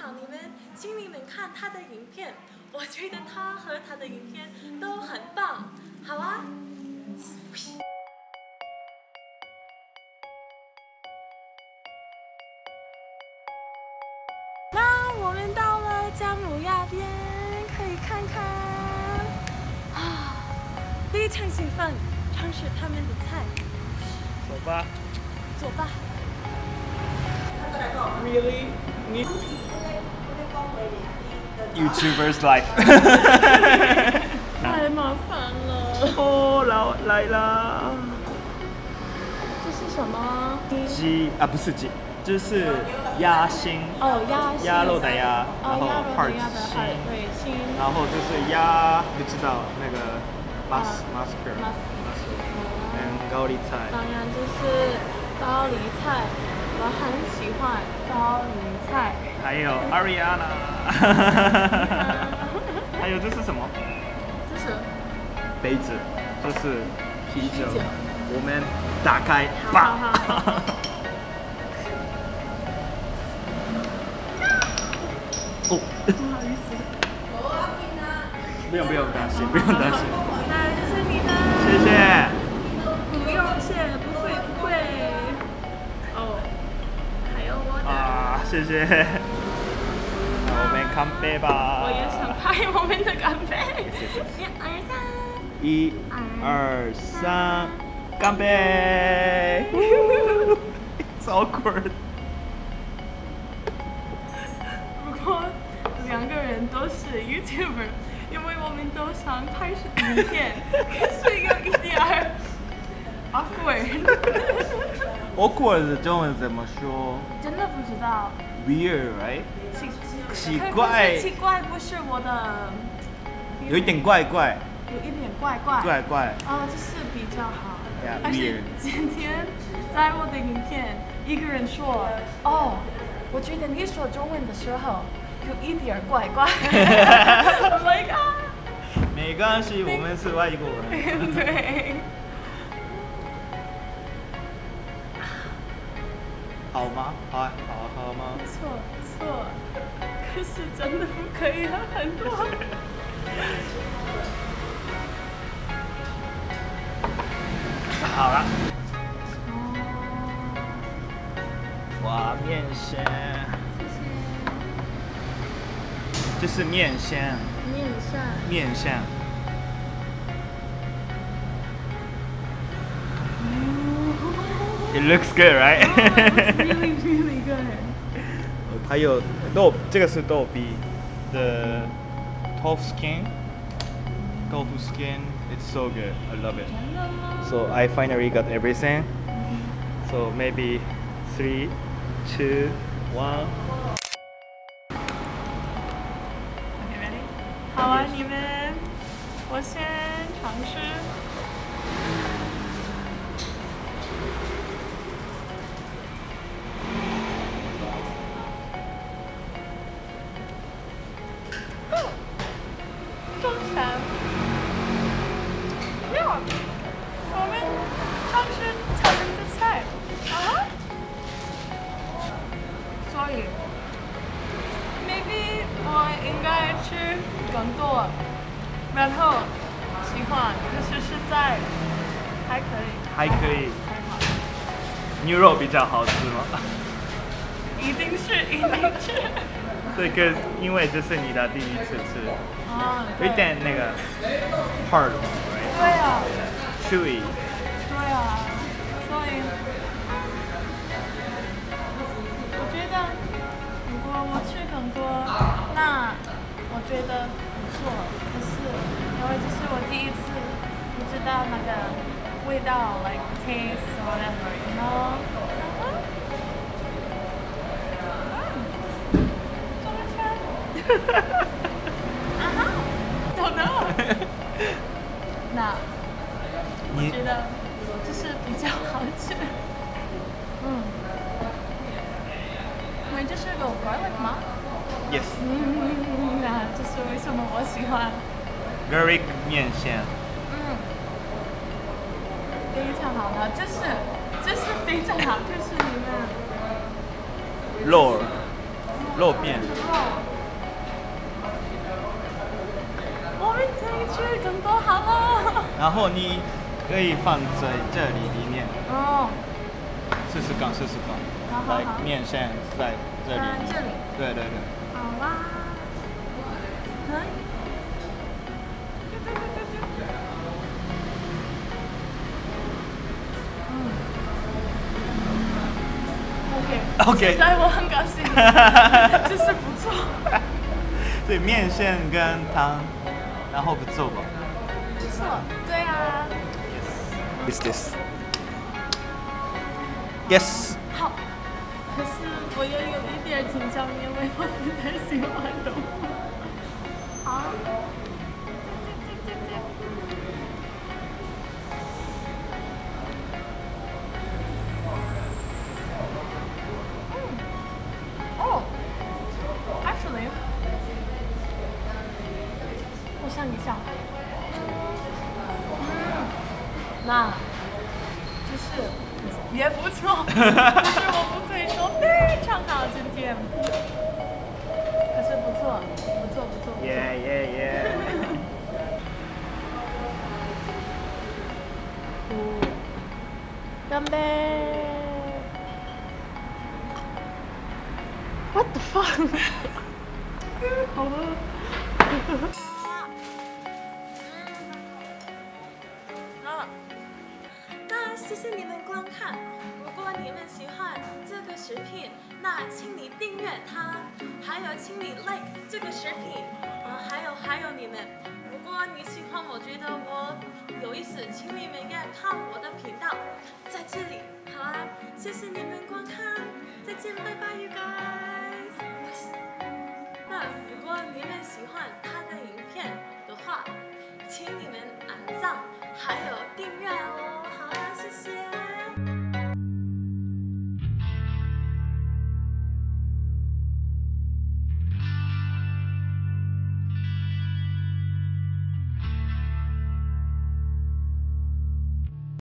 好你们，请你们看他的影片，我觉得他和他的影片都很棒，好啊。那我们到了姜母鸭边，可以看看啊，非常兴奋，尝试他们的菜。走吧。走吧。 Really? Youtubers life. 太麻烦了。哦，来啦。这是什么？鸡啊，不是鸡，这是鸭心。哦，鸭心。鸭肉的鸭，然后 heart 心，对心。然后就是鸭，你知道那个 masker， 高丽菜。当然就是高丽菜。 我很喜欢高丽菜，还有 Ariana， 还有这是什么？这是杯子，这是啤酒。我们打开吧。哦，不好意思。不用担心，不用担心。那这是你的。谢谢。 谢谢，我们干杯吧！我也想拍我们的干杯。1、2、3，干杯！超awkward。如果两个人都是 YouTuber， 因为我们都想拍视频，可是有一点awkward。 Awkward 的中文怎么说？真的不知道。Weird, right? 奇怪。奇怪不是我的。有一点怪怪。有一点怪怪。怪怪。哦，这是比较好。Yeah, 而且今天在我的影片，一个人说，哦，我觉得你说中文的时候有一点怪怪。Oh my god！ 没关系，我们是外国人。对。 好吗？好吗？错，可是真的不可以了很多。好了。哇，面线。这是面线。面线。It looks good, right? Really, really good. 还有豆，这个是豆皮的 tofu skin. It's so good. I love it. So I finally got everything. So maybe 3, 2, 1. Okay, ready? 好啊，你们，我先尝试。 Maybe 我应该吃更多，然后喜欢，可是实在还可以。还好。牛肉比较好吃吗？一定是。对，可因为这是你的第一次吃，有点那个 hard， 对啊 ，chewy， 对啊，所以我觉得。 我吃很多，那我觉得不错。可是因为这是我第一次，不知道那个味道 ，like taste or whatever, you know. 中餐。Don't know. 那我觉得这是比较好吃。嗯。 因为这是有 garlic 吗 ？Yes。那这是为什么我喜欢 garlic 面线。嗯，非常好了，这是非常好，就是你们。肉。肉片。我们可以吃更多好了。然后你可以放在这里里面。哦。试试看，试试看。好好好。面线在这里。这里。对对对。好啊。可以。 OK， 所以我很高兴，就是不错。对，面线跟汤，然后不错吧？不错，对啊。Yes. Is this? Yes. 好，可是我又有一点紧张，因为我不太喜欢豆腐。好。那，就是也不错，就是我不可以说非常好今天，可是不错，不错，不错。Yeah yeah yeah。干杯 ！What the fuck？ 好了。谢谢你们观看。如果你们喜欢这个视频，那请你订阅它，还有请你 like 这个视频。还有你们，如果你喜欢，我觉得我有意思，请你们也看我的频道，在这里。好啦，谢谢你们观看，再见，拜拜 ，you guys。那如果你们喜欢他的影片的话，请你们按赞，还有订阅哦。 谢谢。